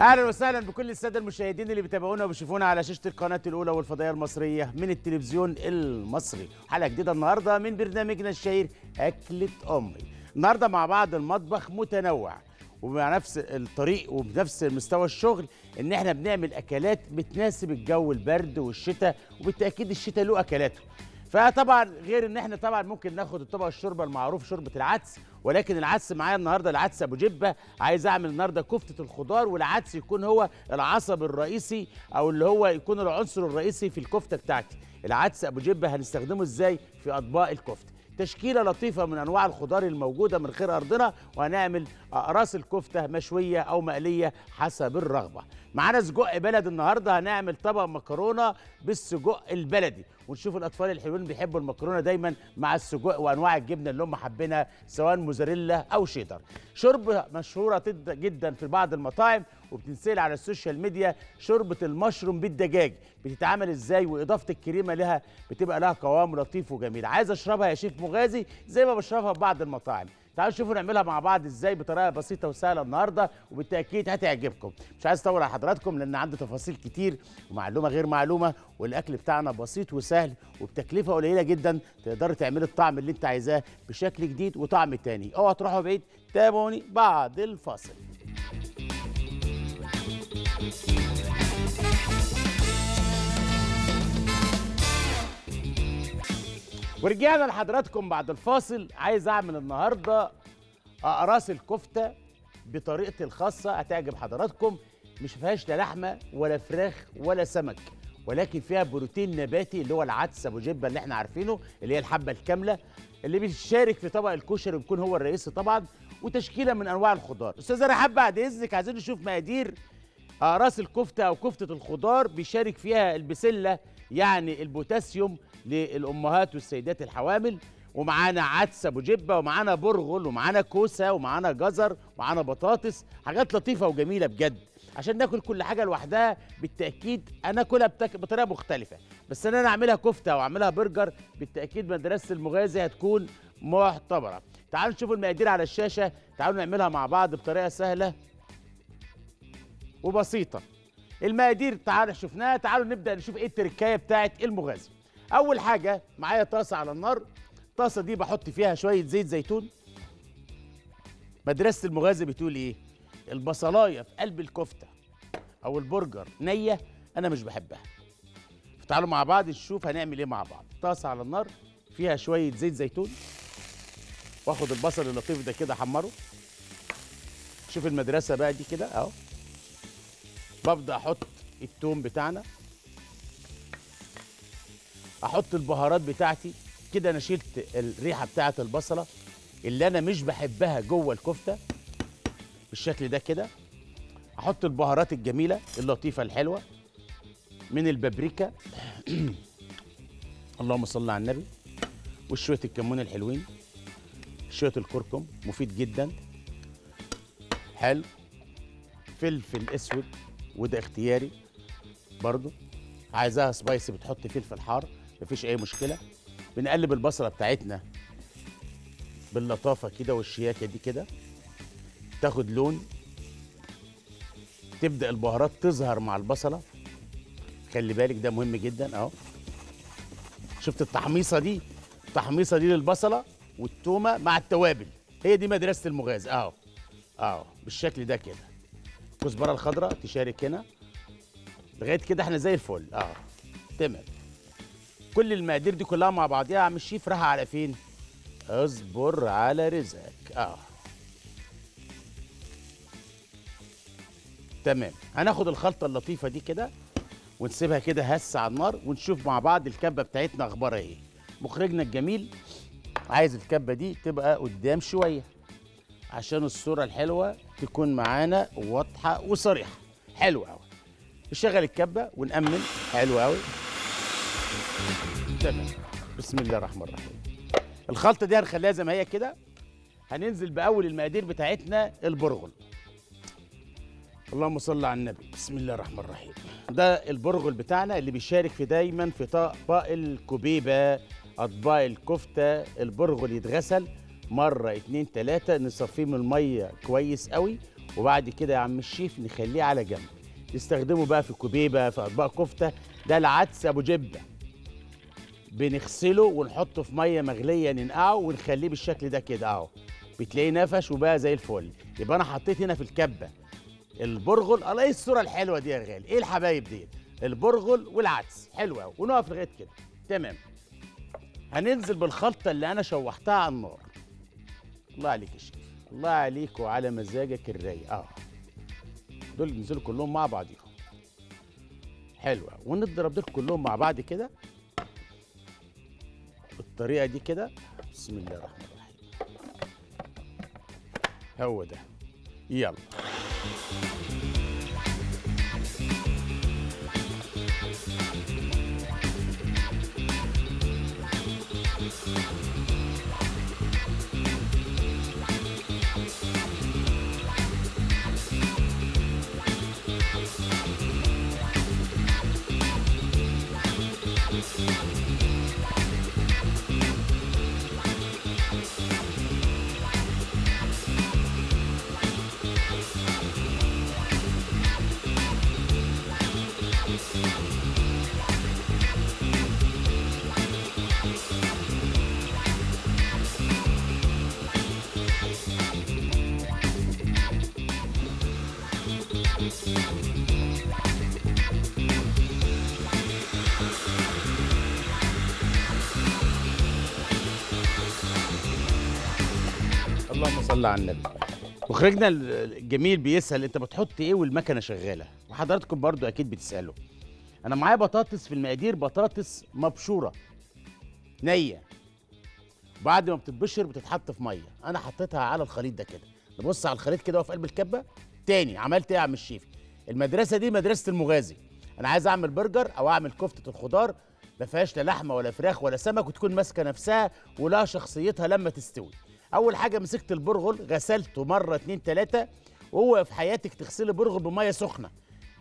اهلا وسهلا بكل الساده المشاهدين اللي بيتابعونا وبيشوفونا على شاشه القناه الاولى والفضائيه المصريه من التلفزيون المصري. حلقه جديده النهارده من برنامجنا الشهير اكله امي. النهارده مع بعض المطبخ متنوع ومع نفس الطريق وبنفس مستوى الشغل، ان احنا بنعمل اكلات بتناسب الجو البرد والشتاء، وبالتاكيد الشتاء له اكلاته. فطبعا غير ان احنا طبعا ممكن ناخد الطبق الشوربه المعروف شوربه العدس، ولكن العدس معايا النهارده العدس ابو جبه. عايز اعمل النهارده كفته الخضار، والعدس يكون هو العصب الرئيسي او اللي هو يكون العنصر الرئيسي في الكفته بتاعتي. العدس ابو جبه هنستخدمه ازاي في اطباق الكفته؟ تشكيله لطيفه من انواع الخضار الموجوده من خير ارضنا، وهنعمل اقراص الكفته مشويه او مقليه حسب الرغبه. معانا سجق بلدي النهارده، هنعمل طبق مكرونه بالسجق البلدي، ونشوف الاطفال الحلوين بيحبوا المكرونه دايما مع السجق وانواع الجبنه اللي هم حابينها سواء موزاريلا او شيدر. شوربه مشهوره جدا في بعض المطاعم وبتنسال على السوشيال ميديا، شوربه المشروم بالدجاج. بتتعمل ازاي؟ واضافه الكريمه لها بتبقى لها قوام لطيف وجميل. عايز اشربها يا شيف مغازي زي ما بشربها في بعض المطاعم. تعالوا نشوفوا نعملها مع بعض ازاي بطريقه بسيطه وسهله النهارده، وبالتاكيد هتعجبكم. مش عايز اطول على حضراتكم لان عنده تفاصيل كتير ومعلومه غير معلومه، والاكل بتاعنا بسيط وسهل وبتكلفه قليله جدا. تقدر تعمل الطعم اللي انت عايزاه بشكل جديد وطعم تاني. اوعوا تروحوا بعيد، تابعوني بعد الفاصل. ورجعنا لحضراتكم بعد الفاصل. عايز اعمل النهارده اقراص الكفته بطريقتي الخاصه هتعجب حضراتكم. مش فيهاش لا لحمه ولا فراخ ولا سمك، ولكن فيها بروتين نباتي اللي هو العدس ابو جبه اللي احنا عارفينه، اللي هي الحبه الكامله اللي بيشارك في طبق الكشري وبيكون هو الرئيسي طبعا، وتشكيله من انواع الخضار. استاذه رحاب بعد اذنك عايزين نشوف مقادير اقراص الكفته او كفته الخضار بيشارك فيها البسله، يعني البوتاسيوم للامهات والسيدات الحوامل. ومعانا عدس ابو جبه، ومعانا برغل، ومعانا كوسه، ومعانا جزر، ومعانا بطاطس. حاجات لطيفه وجميله بجد. عشان ناكل كل حاجه لوحدها بالتاكيد انا اكلها بطريقه مختلفه، بس انا اعملها كفته واعملها برجر بالتاكيد مدرسه المغازي هتكون معتبره. تعالوا نشوف المقادير على الشاشه، تعالوا نعملها مع بعض بطريقه سهله وبسيطه. المقادير تعالوا شفناها، تعالوا نبدا نشوف ايه التركايه بتاعت المغازي. اول حاجه معايا طاسه على النار، الطاسه دي بحط فيها شويه زيت زيتون. مدرسه المغازي بتقول ايه؟ البصلايه في قلب الكفته او البرجر نيه انا مش بحبها. تعالوا مع بعض نشوف هنعمل ايه مع بعض. طاسه على النار فيها شويه زيت زيتون، واخد البصل اللطيف ده كده احمره. شوف المدرسه بقى دي كده اهو. ببدا احط التوم بتاعنا، احط البهارات بتاعتي كده. انا شلت الريحه بتاعه البصله اللي انا مش بحبها جوه الكفته بالشكل ده كده. احط البهارات الجميله اللطيفه الحلوه من البابريكا اللهم صل على النبي، وشويه الكمون الحلوين، شويه الكركم مفيد جدا، حلو، فلفل اسود وده اختياري برضو. عايزاها سبايسي بتحط فلفل حار مفيش اي مشكله. بنقلب البصله بتاعتنا باللطافه كده والشياكه دي كده، تاخد لون، تبدا البهارات تظهر مع البصله. خلي بالك ده مهم جدا اهو. شفت التحميصه دي؟ التحميصه دي للبصله والتومه مع التوابل، هي دي مدرسه المغازي اهو اهو بالشكل ده كده. الكزبره الخضراء تشارك هنا، لغايه كده احنا زي الفل اهو تمام. كل المقادير دي كلها مع بعضيها يا عم الشيف راح على فين؟ اصبر على رزقك اه تمام. هناخد الخلطه اللطيفه دي كده ونسيبها كده هس على النار، ونشوف مع بعض الكبه بتاعتنا اخبارها ايه. مخرجنا الجميل عايز الكبه دي تبقى قدام شويه عشان الصوره الحلوه تكون معانا واضحه وصريحه. حلو قوي. نشغل الكبه ونأمن. حلو قوي تمام. بسم الله الرحمن الرحيم. الخلطه دي هنخليها زي ما هي كده. هننزل باول المقادير بتاعتنا البرغل. اللهم صل على النبي. بسم الله الرحمن الرحيم. ده البرغل بتاعنا اللي بيشارك في دايما في اطباق الكبيبه، اطباق الكفته. البرغل يتغسل مره 2 3، نصفيه من الميه كويس قوي وبعد كده يا عم الشيف نخليه على جنب، نستخدمه بقى في كبيبه، في اطباق كفته. ده العدس ابو جبه، بنغسله ونحطه في ميه مغليه، ننقعه ونخليه بالشكل ده كده اهو، بتلاقيه نفش وبقى زي الفل. يبقى انا حطيت هنا في الكبه البرغل. الله ايه الصوره الحلوه دي يا غالي، ايه الحبايب دي، البرغل والعدس حلوه قوي. ونقف لغايه كده تمام. هننزل بالخلطه اللي انا شوحتها على النار. الله عليك يا شيخ، الله عليك وعلى مزاجك الرايق. دول ننزلوا كلهم مع بعضيهم حلوه، ونضرب دول كلهم مع بعض كده بالطريقه دي كده. بسم الله الرحمن الرحيم، هو ده. يلا على النبي. مخرجنا الجميل بيسأل انت بتحط ايه والمكنه شغاله، وحضراتكم برضو اكيد بتسألوا. انا معايا بطاطس في المقادير، بطاطس مبشوره نيه، بعد ما بتتبشر بتتحط في ميه. انا حطيتها على الخليط ده كده، نبص على الخليط كده وفي قلب الكبه تاني. عملت ايه يا عم الشيف؟ المدرسه دي مدرسه المغازي. انا عايز اعمل برجر او اعمل كفته الخضار ما فيهاش لا لحمه ولا فراخ ولا سمك، وتكون ماسكه نفسها ولها شخصيتها لما تستوي. أول حاجة مسكت البرغل، غسلته مرة 2 3، وهو في حياتك تغسلي برغل بمية سخنة،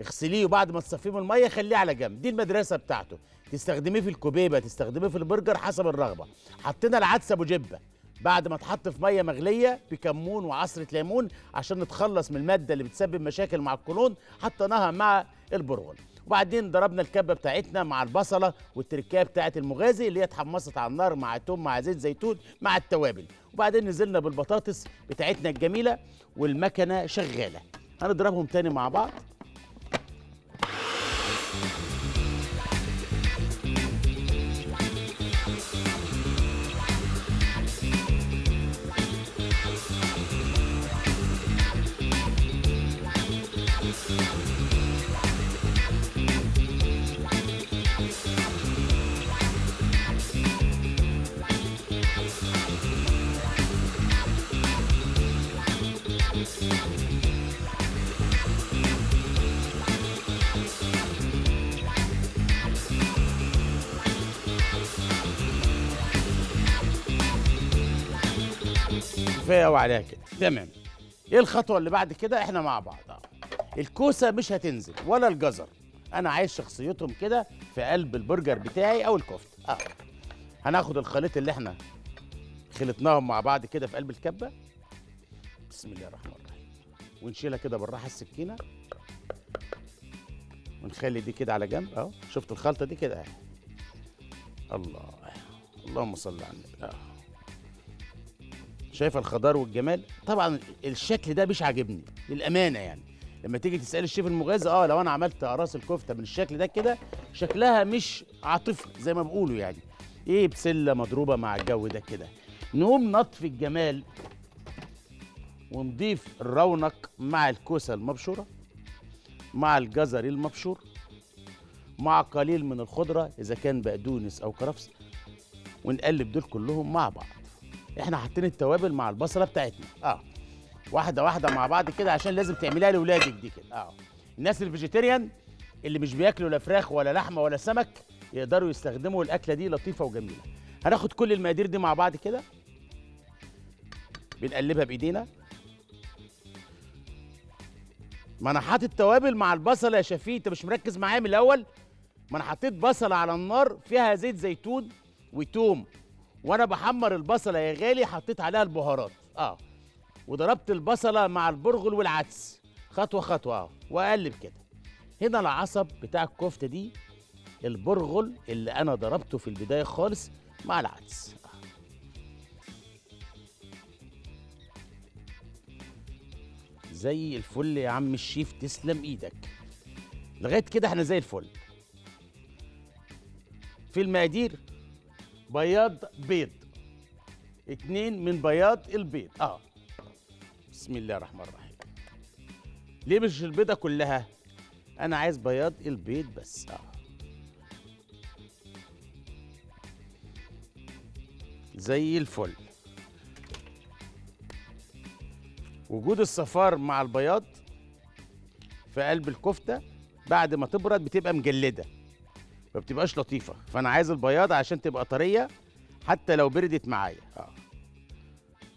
اغسليه وبعد ما تصفيه من المية خليه على جنب. دي المدرسة بتاعته، تستخدميه في الكبيبة، تستخدميه في البرجر حسب الرغبة. حطينا العدس أبو جبة، بعد ما اتحط في مية مغلية بكمون وعصرة ليمون عشان نتخلص من المادة اللي بتسبب مشاكل مع القولون، حطيناها مع البرغل. وبعدين ضربنا الكبه بتاعتنا مع البصله والتركيه بتاعه المغازي اللي هي اتحمصت على النار مع التوم مع زيت زيتون مع التوابل. وبعدين نزلنا بالبطاطس بتاعتنا الجميله والمكنه شغاله. هنضربهم تاني مع بعض. كفايه وعليها كده تمام. ايه الخطوه اللي بعد كده؟ احنا مع بعض. الكوسه مش هتنزل ولا الجزر، انا عايز شخصيتهم كده في قلب البرجر بتاعي او الكفته. هناخد الخليط اللي احنا خلطناهم مع بعض كده في قلب الكبه. بسم الله الرحمن الرحيم. ونشيلها كده بالراحه السكينه، ونخلي دي كده على جنب اهو. شفت الخلطه دي كده اهي. الله، اللهم صل على النبي. شايفه الخضار والجمال. طبعا الشكل ده مش عاجبني للامانه، يعني لما تيجي تسال الشيف المغازي لو انا عملت اقراص الكفته من الشكل ده كده شكلها مش عاطفي زي ما بيقولوا، يعني ايه بسله مضروبه مع الجو ده كده. نقوم نطفي الجمال ونضيف الرونق مع الكوسه المبشوره، مع الجزر المبشور، مع قليل من الخضره اذا كان بقدونس او كرفس، ونقلب دول كلهم مع بعض. احنا حاطين التوابل مع البصله بتاعتنا واحده واحده مع بعض كده، عشان لازم تعمليها لاولادك دي كده. الناس الفيجيتيريان اللي مش بياكلوا لا فراخ ولا لحمه ولا سمك يقدروا يستخدموا الاكله دي، لطيفه وجميله. هناخد كل المقادير دي مع بعض كده، بنقلبها بايدينا. ما انا حاطط التوابل مع البصله يا شفيق، انت مش مركز معايا من الاول؟ ما انا حطيت بصله على النار فيها زيت زيتون وتوم، وانا بحمر البصله يا غالي حطيت عليها البهارات. وضربت البصلة مع البرغل والعدس خطوة خطوة اهو، وأقلب كده. هنا العصب بتاع الكفتة دي البرغل اللي أنا ضربته في البداية خالص مع العدس. زي الفل يا عم الشيف، تسلم ايدك. لغاية كده احنا زي الفل. في المقادير بياض بيض، 2 من بياض البيض. بسم الله الرحمن الرحيم. ليه مش البيضة كلها؟ انا عايز بياض البيض بس. زي الفل. وجود الصفار مع البياض في قلب الكفتة بعد ما تبرد بتبقى مجلدة، ما بتبقاش لطيفة، فأنا عايز البياض عشان تبقى طرية حتى لو بردت معايا.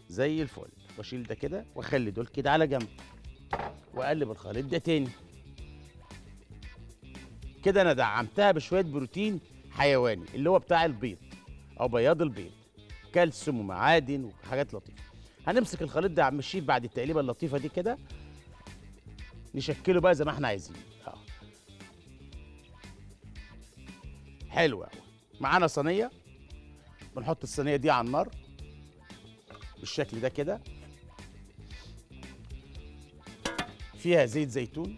زي الفل. واشيل ده كده واخلي دول كده على جنب، واقلب الخليط ده تاني. كده أنا دعمتها بشوية بروتين حيواني اللي هو بتاع البيض أو بياض البيض، كالسيوم ومعادن وحاجات لطيفة. هنمسك الخليط ده يا عم الشيف بعد التقليبه اللطيفه دي كده، نشكله بقى زي ما احنا عايزين. حلو قوي. معانا صينيه، بنحط الصينيه دي على النار بالشكل ده كده، فيها زيت زيتون،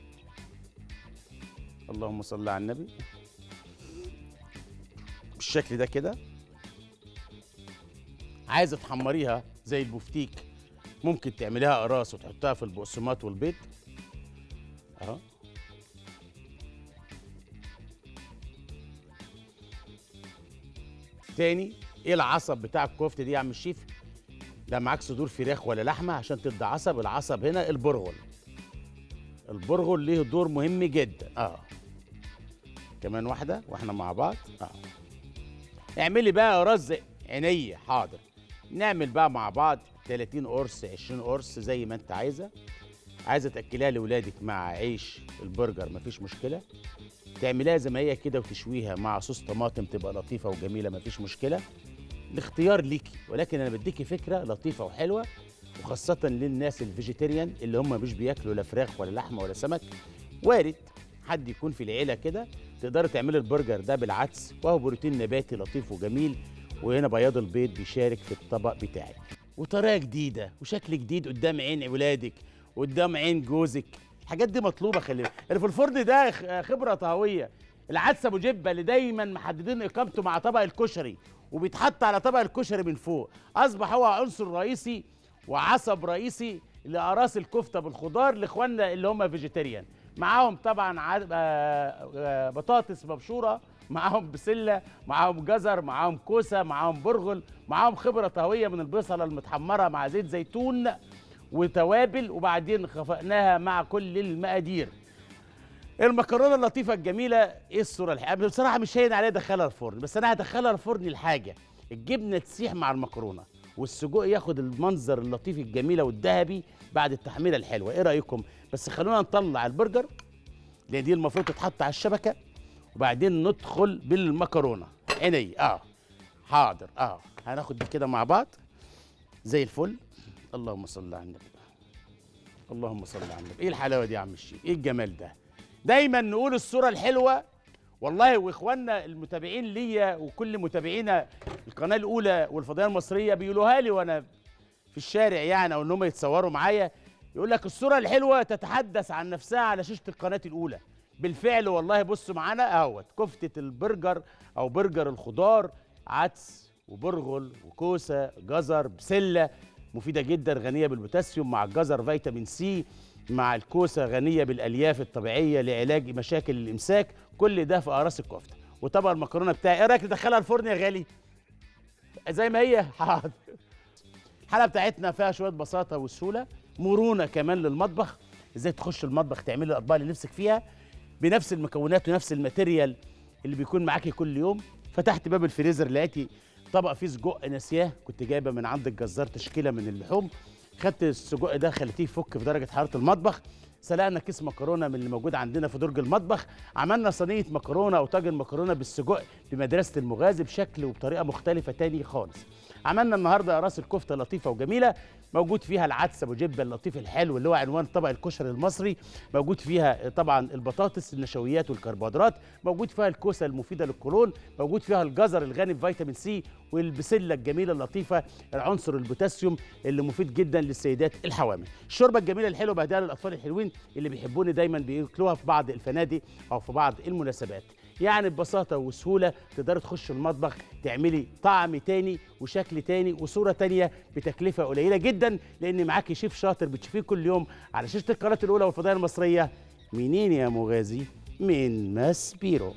اللهم صل على النبي، بالشكل ده كده. عايزه تحمريها زي البفتيك، ممكن تعملها قراص وتحطها في البقسومات والبيض اهو. تاني، ايه العصب بتاع الكفته دي يا عم الشيف؟ لا معاك صدور فراخ ولا لحمه عشان تدي عصب. العصب هنا البرغل، البرغل ليه دور مهم جدا. كمان واحده واحنا مع بعض. اعملي بقى قراص عينيه. حاضر، نعمل بقى مع بعض 30 قرص 20 قرص زي ما انت عايزه. عايزه تاكليها لاولادك مع عيش البرجر مفيش مشكله، تعمليها زي ما هي كده وتشويها مع صوص طماطم تبقى لطيفه وجميله مفيش مشكله. الاختيار ليكي، ولكن انا بديكي فكره لطيفه وحلوه، وخاصه للناس الفيجيتيريان اللي هم مش بياكلوا لا فراخ ولا لحمه ولا سمك. وارد حد يكون في العيله كده، تقدري تعملي البرجر ده بالعدس وهو بروتين نباتي لطيف وجميل، وهنا بياض البيض بيشارك في الطبق بتاعي، وطريقه جديده وشكل جديد قدام عين ولادك وقدام عين جوزك. الحاجات دي مطلوبه، خلي بالك اللي في الفرن ده خبره طهويه. العدس ابو جبه اللي دايما محددين اقامته مع طبق الكشري وبيتحط على طبق الكشري من فوق، اصبح هو عنصر رئيسي وعصب رئيسي لقراص الكفته بالخضار لاخواننا اللي هم فيجيتيريان. معاهم طبعا بطاطس مبشوره، معاهم بسله، معاهم جزر، معاهم كوسه، معاهم برغل، معاهم خبره طهويه من البصله المتحمره مع زيت زيتون وتوابل، وبعدين خفقناها مع كل المقادير. المكرونه اللطيفه الجميله، ايه الصوره الحقيقيه؟ بصراحه مش هين عليها ادخلها الفرن، بس انا هدخلها الفرن لحاجه، الجبنه تسيح مع المكرونه والسجق ياخد المنظر اللطيف الجميله والذهبي بعد التحميره الحلوه. ايه رايكم؟ بس خلونا نطلع البرجر لان دي المفروض تتحط على الشبكه، وبعدين ندخل بالمكرونه عيني. حاضر. هناخد دي كده مع بعض زي الفل. اللهم صل على النبي، اللهم صل على النبي. ايه الحلاوه دي يا عم الشيخ؟ ايه الجمال ده؟ دايما نقول الصوره الحلوه والله. واخواننا المتابعين ليا وكل متابعينا القناه الاولى والفضائيه المصريه بيقولوها لي وانا في الشارع يعني، او ان هم يتصوروا معايا، يقول لك الصوره الحلوه تتحدث عن نفسها على شاشه القناه الاولى. بالفعل والله. بصوا معانا اهوت كفتة البرجر او برجر الخضار، عدس وبرغل وكوسة جزر بسلة مفيدة جدا غنية بالبوتاسيوم، مع الجزر فيتامين سي، مع الكوسة غنية بالالياف الطبيعية لعلاج مشاكل الامساك. كل ده في اقراص الكفتة. وطبق المكرونة بتاعي، ايه رايك ندخلها الفرن يا غالي؟ زي ما هي. حاضر. الحلقة بتاعتنا فيها شوية بساطة وسهولة، مرونة كمان للمطبخ، ازاي تخش المطبخ تعمل الاطباق اللي نفسك فيها بنفس المكونات ونفس الماتيريال اللي بيكون معاكي كل يوم. فتحت باب الفريزر لقيتي طبق فيه سجق ناسياه، كنت جايبه من عند الجزار تشكيله من اللحوم، خدت السجق ده خليتيه يفك في درجه حراره المطبخ، سلقنا كيس مكرونه من اللي موجود عندنا في درج المطبخ، عملنا صينيه مكرونه او طاجن مكرونه بالسجق بمدرسه المغازي بشكل وبطريقه مختلفه تاني خالص. عملنا النهارده اقراص الكفته لطيفه وجميله موجود فيها العدس ابو جبه اللطيف الحلو اللي هو عنوان طبق الكشري المصري، موجود فيها طبعا البطاطس النشويات والكربوهيدرات، موجود فيها الكوسه المفيده للكولون، موجود فيها الجزر الغني بفيتامين سي، والبسله الجميله اللطيفه العنصر البوتاسيوم اللي مفيد جدا للسيدات الحوامل. الشوربه الجميله الحلوه بهدها للاطفال الحلوين اللي بيحبوني دايما بياكلوها في بعض الفنادق او في بعض المناسبات. يعني ببساطه وسهوله تقدري تخشي المطبخ تعملي طعم تاني وشكل تاني وصوره تانيه بتكلفه قليله جدا، لان معاكي شيف شاطر بتشوفيه كل يوم على شاشه القناه الاولى والفضائيه المصريه. منين يا مغازي؟ من ماسبيرو.